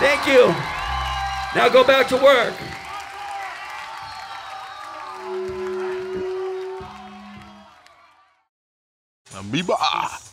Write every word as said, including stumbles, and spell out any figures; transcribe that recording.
Thank you. Now go back to work. Amoeba.